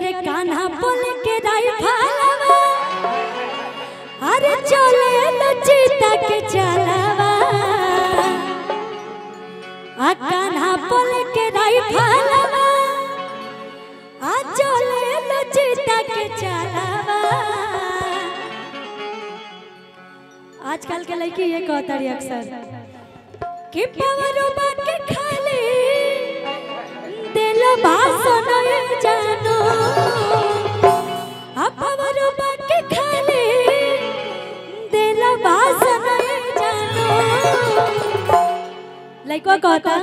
अरे कान्हा बोल के दाई भालवा, अरे चले लचिता के चलावा, आ कान्हा बोल के दाई भालवा, आ चले लचिता के चलावा। आजकल के लड़की ये कहतारी अक्सर कि पावरो बाके खाली दिलो बासना जानो, आ पावरो बाके खाली दिलो बासना जानो। लइको कहता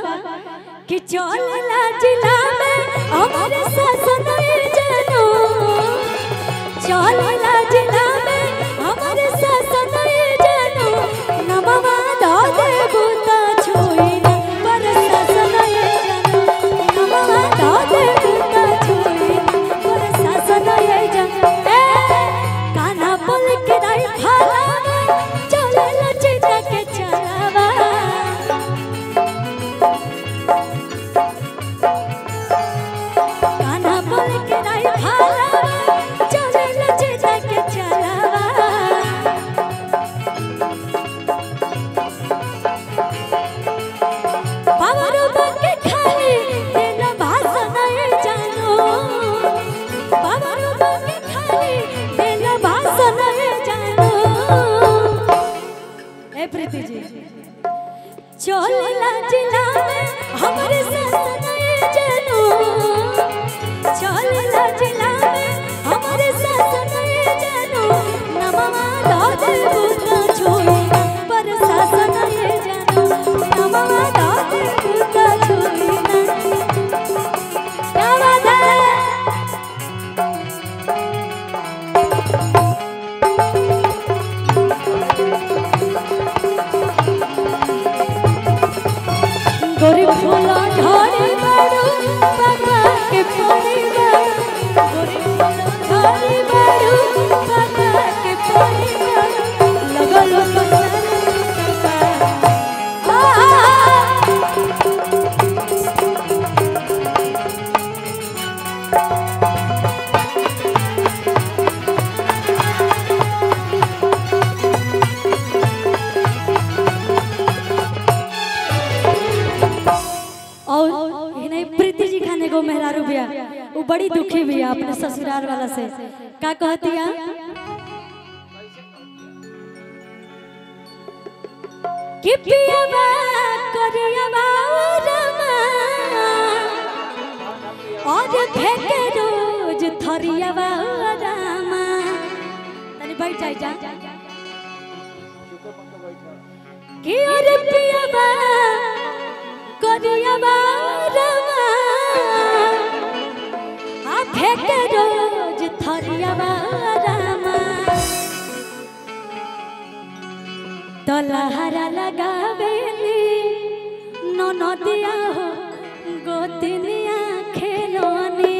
कि चलला जिला में हमरे ससना जानो, चलला जिला में हमरे ससना जानो, नमवा दो देबू चोला जिला में हमारे ससना जानो, चोला जिला में हमारे ससना जानो, नमवा दो बुता छोई पर ससना जानो, नमवा दो बुता छोई क्या बात है। बड़ी दुखी भी है अपने ससुराल वाला से, क्या कहती है कि पियावा करियावा रामा और फेंके रोज थरियावा रामा। तनी बैठ जाई जा कि और पियावा करियावा रामा फेंके रोज थरियावा रामा, तलहरा लगावेली ननदिया हो गोतिनिया खेलोनी,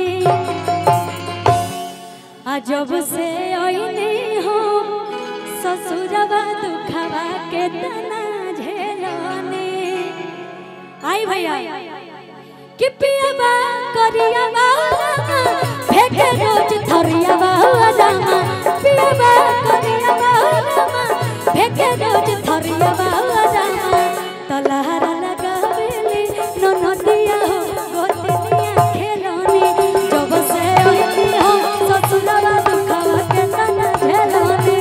अजब से ओइनी हो ससुरवा दुखवा के तना झेलोनी। आई भैया कि पियावा करियावा फेंके रोज थरियावा रामा, पियावा करियावा रामा फेंके रोज थरियावा रामा, तलहरा लगावेली ननदिया हो गोतिनिया खेलोनी, जब से ओइनी हो ससुरवा दुखवा के तना झेलोनी।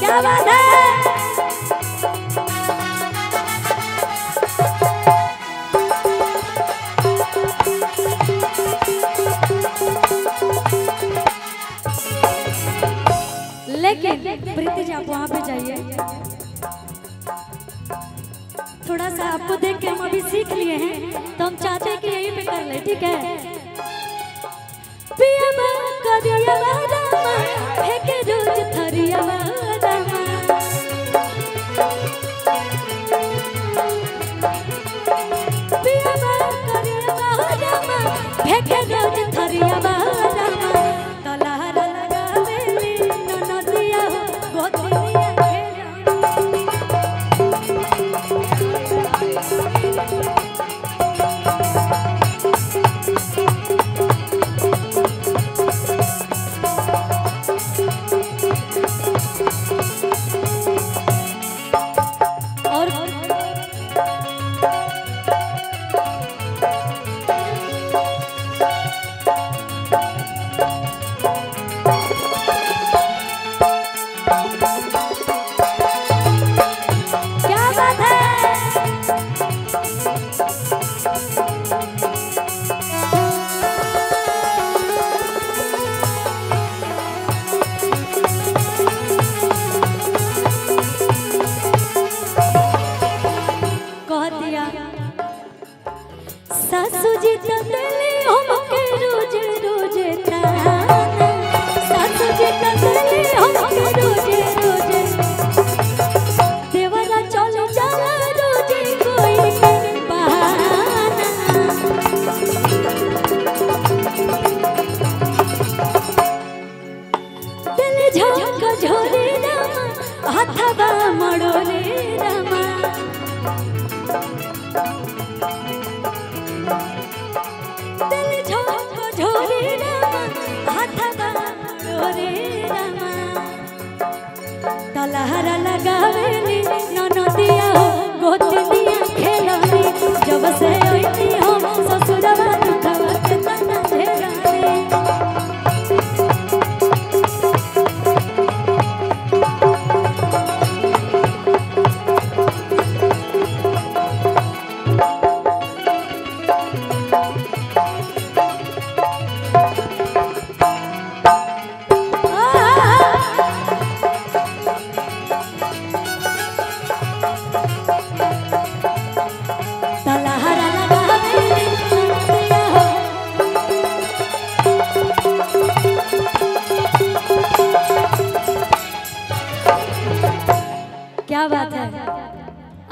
क्या बात है। लेकिन प्रीति जी आप वहाँ पे जाइए, थोड़ा सा आपको देख के हम अभी सीख लिए हैं तो हम चाहते हैं कि यही पे कर ले, ठीक है। पियावा करियावा रामा झोंक झोले रामा हाथवा मड़ोले रामा दिल झोंक झोले रामा हाथवा मड़ोले रामा तलहरा लगावेली ननदिया हो गोतिया खेलनी जब से आईती हो ससुरवा दुखवा के तना घेरानी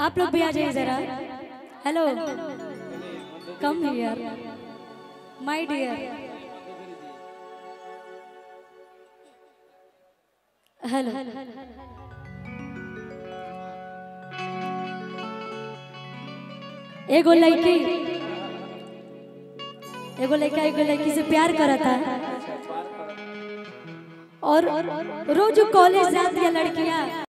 आप लोग भी आ जाइए जरा। Hello come here my dear. Hello एगो लड़की से प्यार करता है और रोज कॉलेज जाती है लड़कियां।